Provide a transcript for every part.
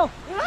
tayo! Kastilyong Bato.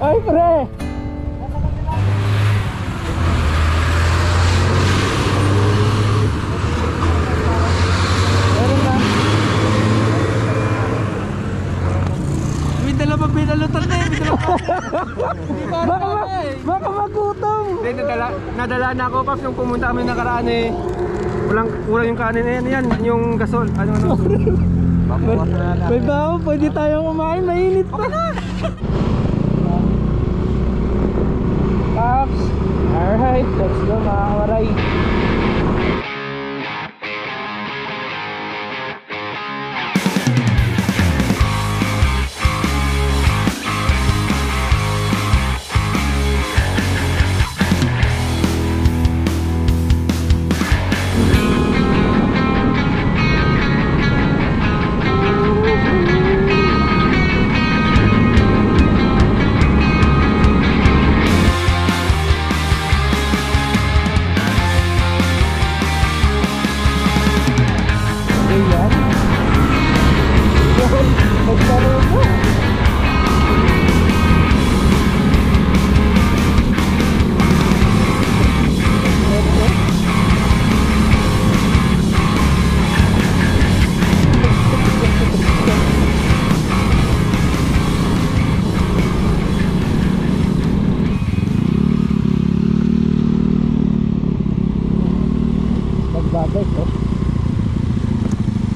Ay pre! May dala pa pinalutan na eh. Baka magutong. Nadala na ako Paps nung pumunta kami nakaraan eh. Kulang yung kanin eh. Ano yan? Yung gasol. Ano? May baho, pwede tayong kumain, mainit pa. Pops, alright, let's go mga kawaray.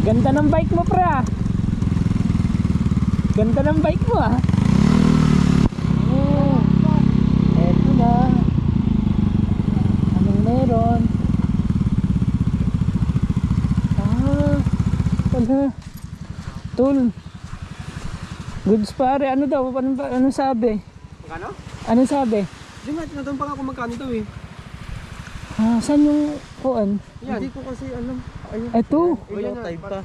Ganda ng bike mo pre ah. Ganda ng bike mo ah. Oh, eto na. Anong meron? Ah, wala. Tool. Goods pare. Ano daw? Ano sabi? Magkano? Ano sabi? Hindi nga, tinatong pa nga kung magkano daw eh. Ah, saan yung kuan? Hindi ko kasi alam. Ito, low tide pa.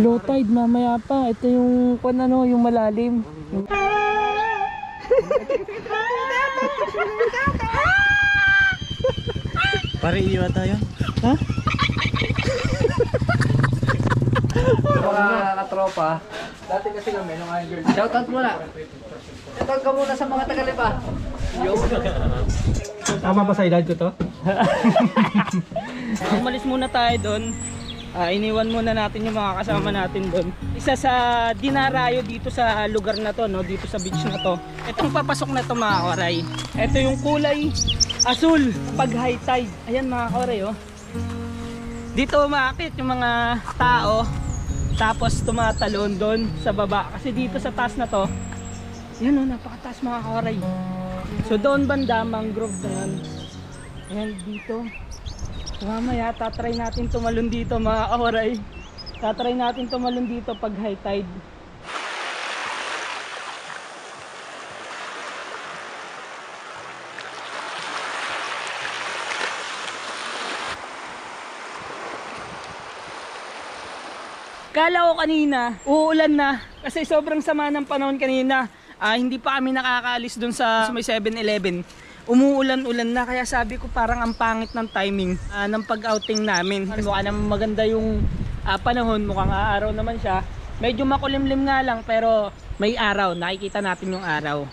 Low tide mamaya pa. Ito yung kuan ano, yung malalim. Pare iyo ata yun. Ha? Mga katropa, dati kasi kami nung under. Shoutout muna. Shoutout ka muna sa mga Tagalipa. Yo. Tama ba sa edad ko to? Umalis muna tayo doon. Iniwan muna natin yung mga kasama natin doon. Isa sa dinarayo dito sa lugar na to, no? Dito sa beach na to. Itong papasok na to mga kawaray. Ito yung kulay asul pag high tide. Ayan mga kawaray oh. Dito umaakit yung mga tao. Tapos tumatalon doon sa baba. Kasi dito sa taas na to. Yan oh, napakataas mga kawaray. So doon banda mangrove na yan. Ayan dito. Mamaya tatry natin tumalon dito mga kawaray. Tatry natin tumalon dito pag high tide. Kala ko kanina, uulan na kasi sobrang sama ng panahon kanina. Hindi pa kami nakakaalis dun sa may 7-Eleven. Umuulan-ulan na kaya sabi ko parang ang pangit ng timing ng pag-outing namin. Mukha naman maganda yung panahon, mukhang aaraw naman siya. Medyo makulimlim nga lang pero may araw, nakikita natin yung araw.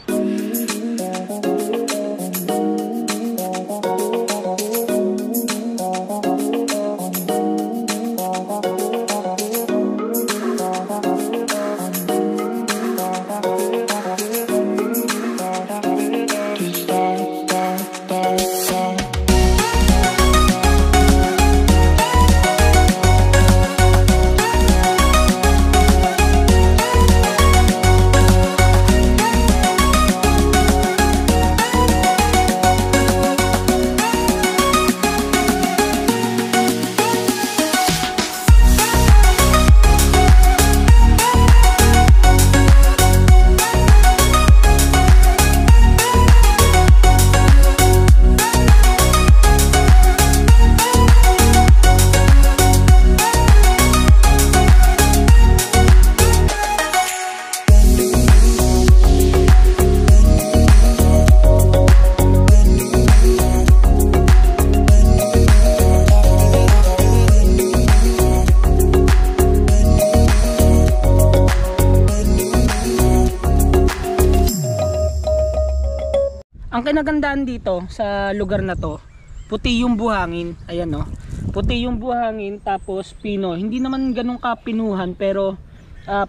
Ang kinagandaan dito sa lugar na to, puti yung buhangin. Ayan o, puti yung buhangin tapos pino. Hindi naman ganun kapinuhan pero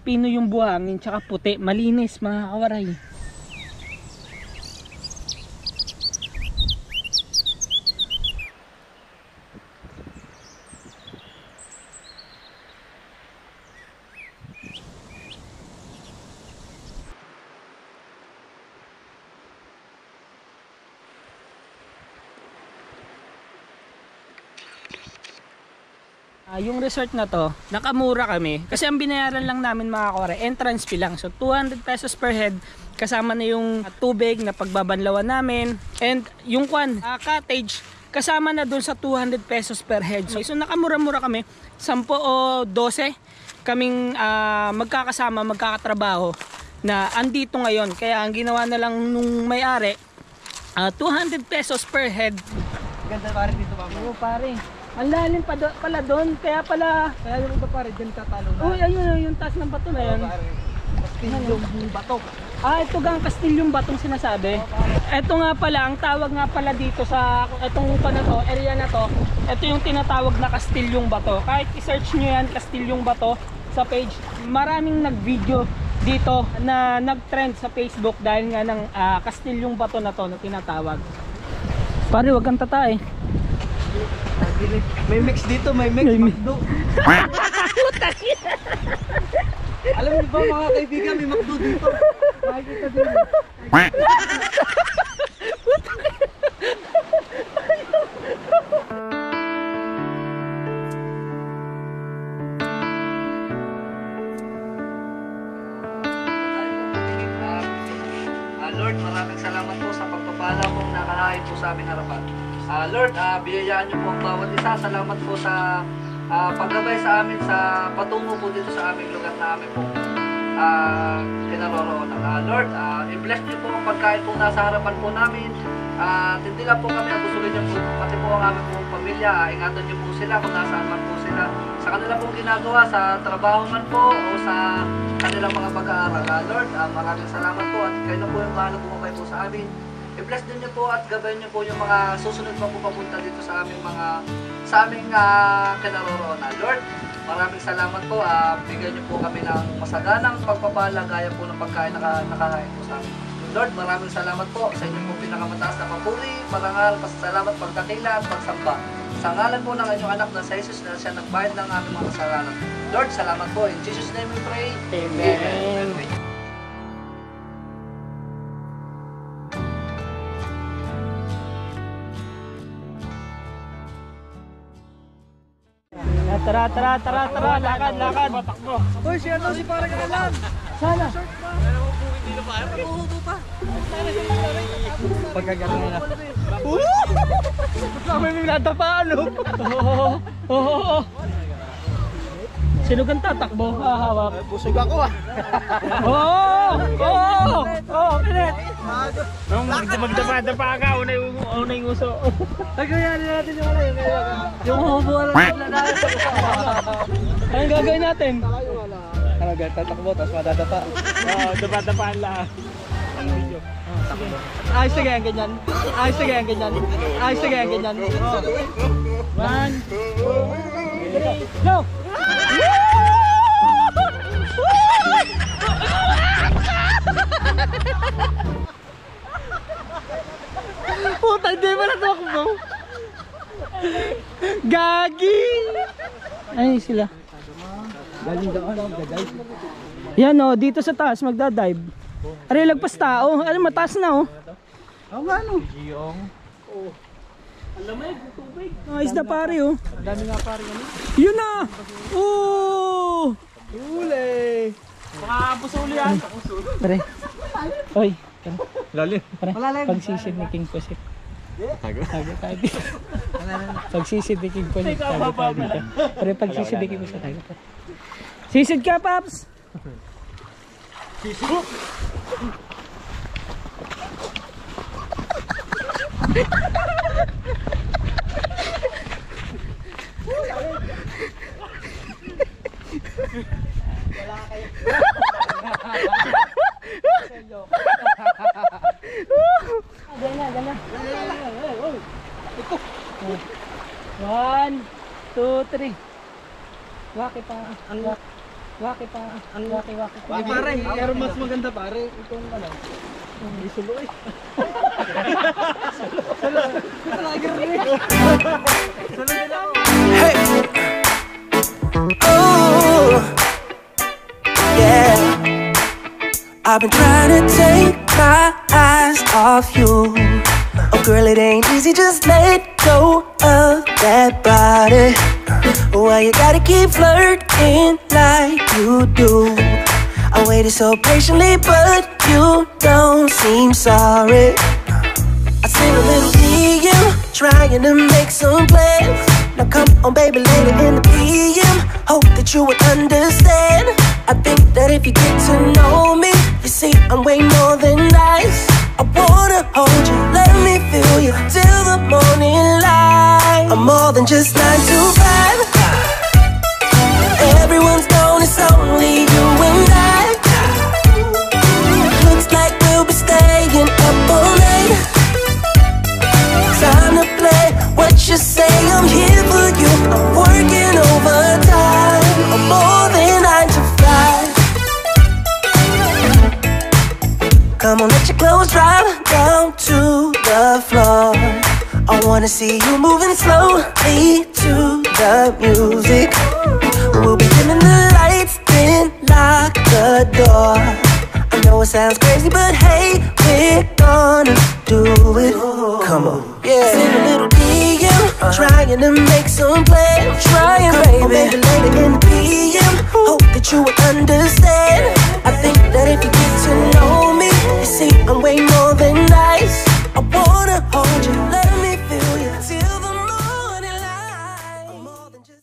pino yung buhangin tsaka puti. Malinis mga kawaray. Yung resort na to, nakamura kami kasi ang binayaran lang namin mga kore entrance fee lang, so 200 pesos per head kasama na yung tubig na pagbabanlawan namin and yung cottage kasama na dun sa 200 pesos per head, so nakamura-mura kami. 10 o 12 kaming magkakatrabaho na andito ngayon, kaya ang ginawa na lang nung may-ari 200 pesos per head. Ganda pare dito pa. Oo pare. Ang lalim pa pala doon, kaya pala... Kaya yung ba pare, dyan tatalo na? Uy, ayun, yung taas ng bato na yan. Kastilyong Bato. Ito gang Kastilyong Batong sinasabi. Ito nga pala, ang tawag nga pala dito sa... Itong upa na to, area na to, ito yung tinatawag na Kastilyong Bato. Kahit i-search nyo yan, Kastilyong Bato, sa page. Maraming nag-video dito na nag-trend sa Facebook dahil nga ng Kastilyong Bato na to na tinatawag. Pare, wag kang tatay. May mix dito, may mix McDo. Alam niyo ba mga kaibigan, may McDo dito. Makikita din. Lord, maraming salamat po sa pagpapala mong nakalain po sa aming harapan. Lord, biyayaan niyo po ang bawat isa. Salamat po sa paggabay sa amin sa patungo po dito sa aming lugar na amin po kinaroroonan. Lord, i-bless niyo po ang pagkain po nasa harapan po namin. Tindilan po kami ang busugan niyo po, pati po ang aming po pamilya. Ingatan niyo po sila kung nasaan man po sila. Sa kanila pong ginagawa, sa trabaho man po o sa kanilang mga pag-aaral. Lord, maraming salamat po at kayo po yung mahalo po kayo po sa amin. I-bless din niyo po at gabayan niyo po yung mga susunod pa po papunta dito sa aming kinaroroonan. Lord, maraming salamat po. Bigyan niyo po kami ng masaganang pagpapala gaya po ng pagkain na nakakain po sa amin. Lord, maraming salamat po sa inyo po pinakamataas na papuri, parangal, pasasalamat, pagkakila at pagsamba. Sa ngalan po ng inyong anak na sa Jesus na siya nagbayad ng aming mga kasalanan. Lord, salamat po. In Jesus' name we pray. Amen. Amen. Tara, lakad. Uy, siya daw si parang alam. Sana. Nakuhubo pa. Pagkagano na. May minatapaan. Sinugan tatakbo, hahawak. Busog ako ah. Oo! Oo! Oo! Pilit! Nung magdapa-dapa ka, unay uso. Nagkayanin natin yung alay. Yung hubuan na natin. Anong gagawin natin? Talaga, tatakbo, tapos madadapa. Oo, dapa-dapaan lahat. Ang video. Ay, sige, ang ganyan. Ay, sige, ang ganyan. Ay, sige, ang ganyan. 1, 2, 3, go! Puta, hindi mo na takbo. Gagi! Ayun sila. Galing doon, magdadive. Yan o, dito sa taas magdadive. Aray, lagpas tao. Alam, mataas na o. Oo nga no. Alam mo yun, tubig. Isda pare o. Ang dami nga pare. Yun na! Oo! Uli! Pakapos uli yan. Pare. Oy. Lalim. Pare, pagsisid ni King Pusit. Tago? Tago tayo dito. Pagsisid ni King Pusit, tago tayo dito. Pare, pagsisid ni King Pusit, tago tayo. Sisid ka, Paps! Sisid! Wala kayo. Ito. 1, 2, 3. Waki pa. Ang waki pa. Ang waki waki. Pare, pero mas maganda pare. Itong ano. Hindi suloy. Hey. Oh. Yeah. I've been trying to take my eyes off you. Oh girl, it ain't easy, just let go of that body. Why you gotta keep flirting like you do? I waited so patiently, but you don't seem sorry. I see a little DM, trying to make some plans. Now come on baby, later in the PM, hope that you would understand. I think that if you get to know me, you see I'm way more than nice. I wanna hold you, let me feel you till the morning light. I'm more than just 9 to 5. Everyone's known it's only you and I. Looks like we'll be staying up all night. Time to play what you say, I'm here for you. I'm working overtime. I'm more than 9 to 5. Come on, let your clothes drop down to the floor. I wanna see you moving slowly to the music. We'll be dimming the lights, then lock the door. I know it sounds crazy, but hey, we're gonna do it. Come on, yeah. Send a little DM, trying to make some play. Trying, baby. Or maybe later in the PM, hope that you will understand. I think that if you get to know me, you see I'm way more than nice. I wanna hold you, let me feel you till the morning light. I'm more than just...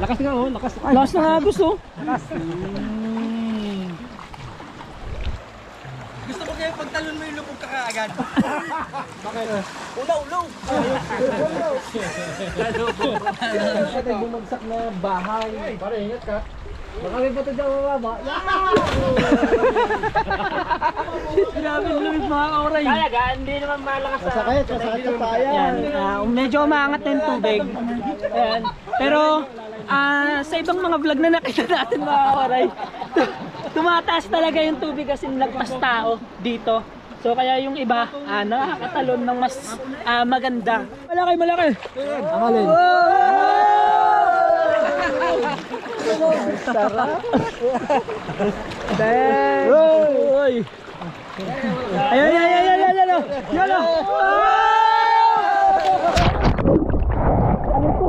Lakas nga oh, lakas. Lakas na nga gusto. Lakas. Gusto ko kayo pagtalon mo yung lupog ka kaagad. Bakit? Ulaw-ulaw. Ulaw-ulaw. Bumagsak na bahay. Pare, ingat ka. Baka may bato dyan mababa. Grabe lumit mga oray. Talaga, hindi naman malakas. Masakit, masakit ang bayan. Medyo umangat na yung tubig. Ayan. Pero sa ibang mga vlog na nakita natin mga oray, tumataas talaga yung tubig kasi nilagpas tao dito. So kaya yung iba, nakakatalon ng mas maganda. Malaki, malaki. Ang alin. Sarap. Dang. Oy. Ayun, ayun, ayun, ayun. Yolo. Ariko.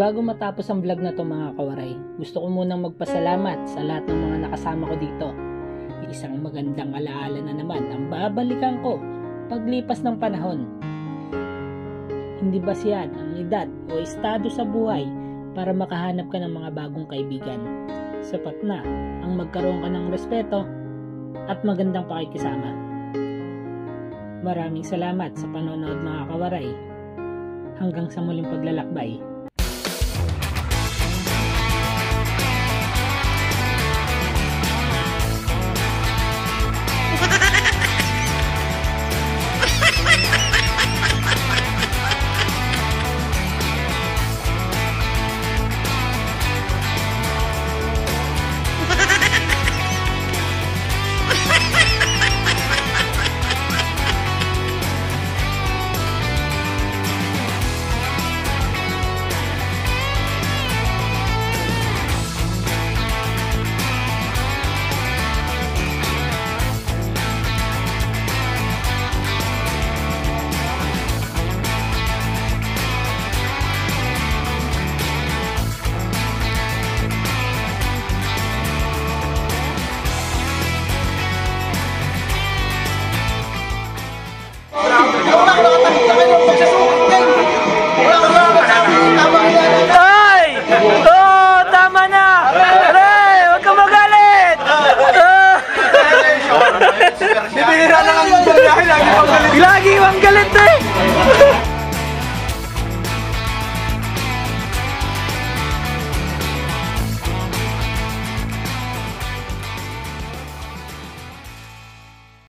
Bago matapos ang vlog na to mga kawaray, gusto ko munang magpasalamat sa lahat ng mga nakasama ko dito. Isang magandang alaala na naman ang babalikan ko paglipas ng panahon. Hindi ba siya ang edad o estado sa buhay para makahanap ka ng mga bagong kaibigan? Sapat na ang magkaroon ka ng respeto at magandang pakikisama. Maraming salamat sa panonood mga kawaray. Hanggang sa muling paglalakbay.